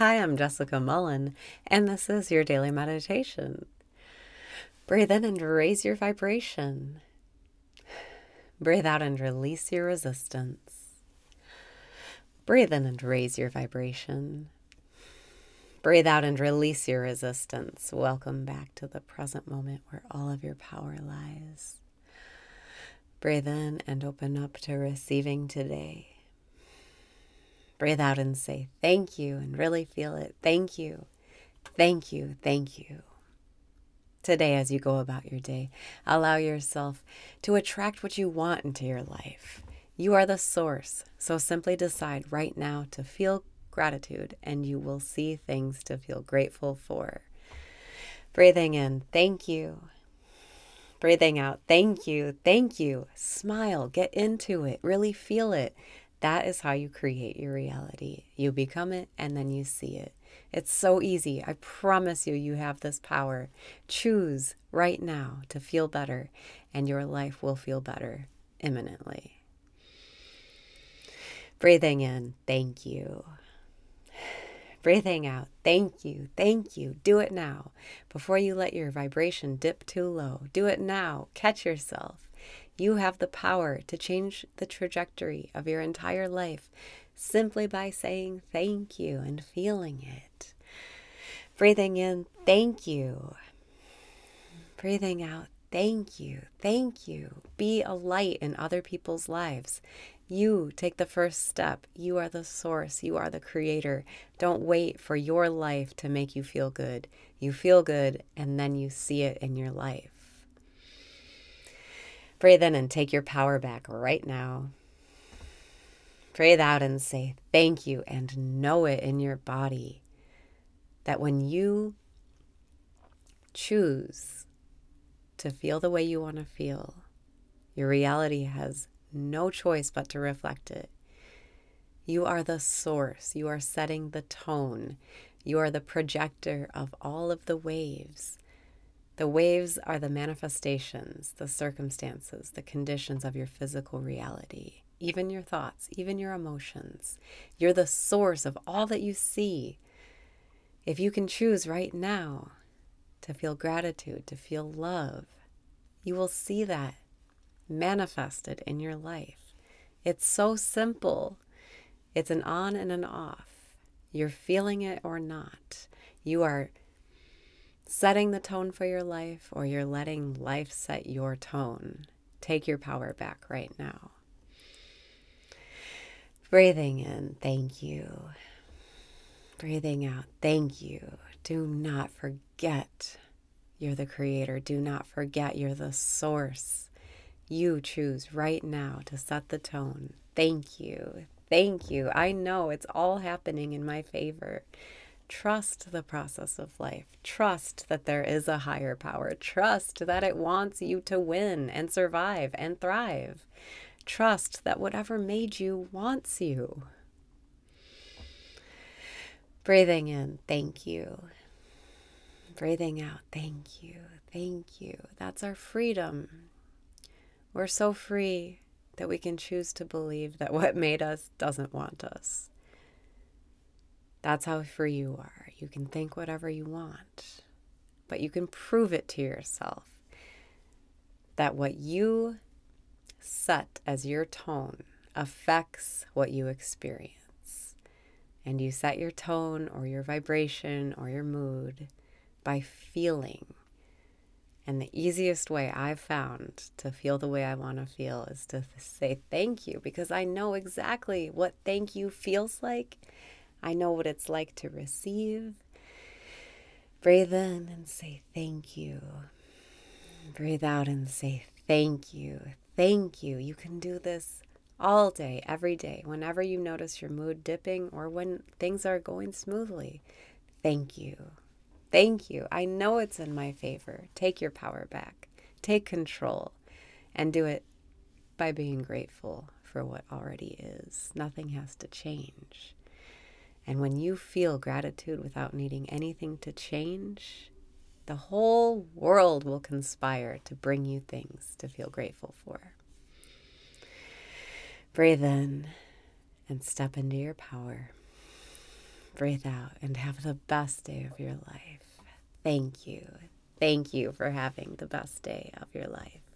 Hi, I'm Jessica Mullen, and this is your daily meditation. Breathe in and raise your vibration. Breathe out and release your resistance. Breathe in and raise your vibration. Breathe out and release your resistance. Welcome back to the present moment where all of your power lies. Breathe in and open up to receiving today. Breathe out and say thank you and really feel it. Thank you. Thank you. Thank you. Today, as you go about your day, allow yourself to attract what you want into your life. You are the source, so simply decide right now to feel gratitude and you will see things to feel grateful for. Breathing in, thank you. Breathing out, thank you. Thank you. Smile. Get into it. Really feel it. That is how you create your reality. You become it, and then you see it. It's so easy. I promise you, you have this power. Choose right now to feel better, and your life will feel better imminently. Breathing in, thank you. Breathing out, thank you, thank you. Do it now. Before you let your vibration dip too low, do it now. Catch yourself. You have the power to change the trajectory of your entire life simply by saying thank you and feeling it. Breathing in, thank you. Breathing out, thank you, thank you. Be a light in other people's lives. You take the first step. You are the source. You are the creator. Don't wait for your life to make you feel good. You feel good, and then you see it in your life. Breathe in and take your power back right now. Breathe out and say thank you and know it in your body that when you choose to feel the way you want to feel, your reality has no choice but to reflect it. You are the source. You are setting the tone. You are the projector of all of the waves. The waves are the manifestations, the circumstances, the conditions of your physical reality, even your thoughts, even your emotions. You're the source of all that you see. If you can choose right now to feel gratitude, to feel love, you will see that manifested in your life. It's so simple. It's an on and an off. You're feeling it or not. You are setting the tone for your life, or you're letting life set your tone. Take your power back right now. Breathing in, thank you. Breathing out, thank you. Do not forget you're the creator. Do not forget you're the source. You choose right now to set the tone. Thank you. Thank you. I know it's all happening in my favor. Trust the process of life. Trust that there is a higher power. Trust that it wants you to win and survive and thrive. Trust that whatever made you wants you. Breathing in, thank you. Breathing out, thank you, thank you. That's our freedom. We're so free that we can choose to believe that what made us doesn't want us. That's how free you are. You can think whatever you want, but you can prove it to yourself that what you set as your tone affects what you experience. And you set your tone or your vibration or your mood by feeling. And the easiest way I've found to feel the way I want to feel is to say thank you, because I know exactly what thank you feels like. I know what it's like to receive. Breathe in and say thank you. Breathe out and say thank you. Thank you. You can do this all day, every day, whenever you notice your mood dipping or when things are going smoothly. Thank you. Thank you. I know it's in my favor. Take your power back. Take control and do it by being grateful for what already is. Nothing has to change. And when you feel gratitude without needing anything to change, the whole world will conspire to bring you things to feel grateful for. Breathe in and step into your power. breathe out, and have the best day of your life. Thank you. Thank you for having the best day of your life.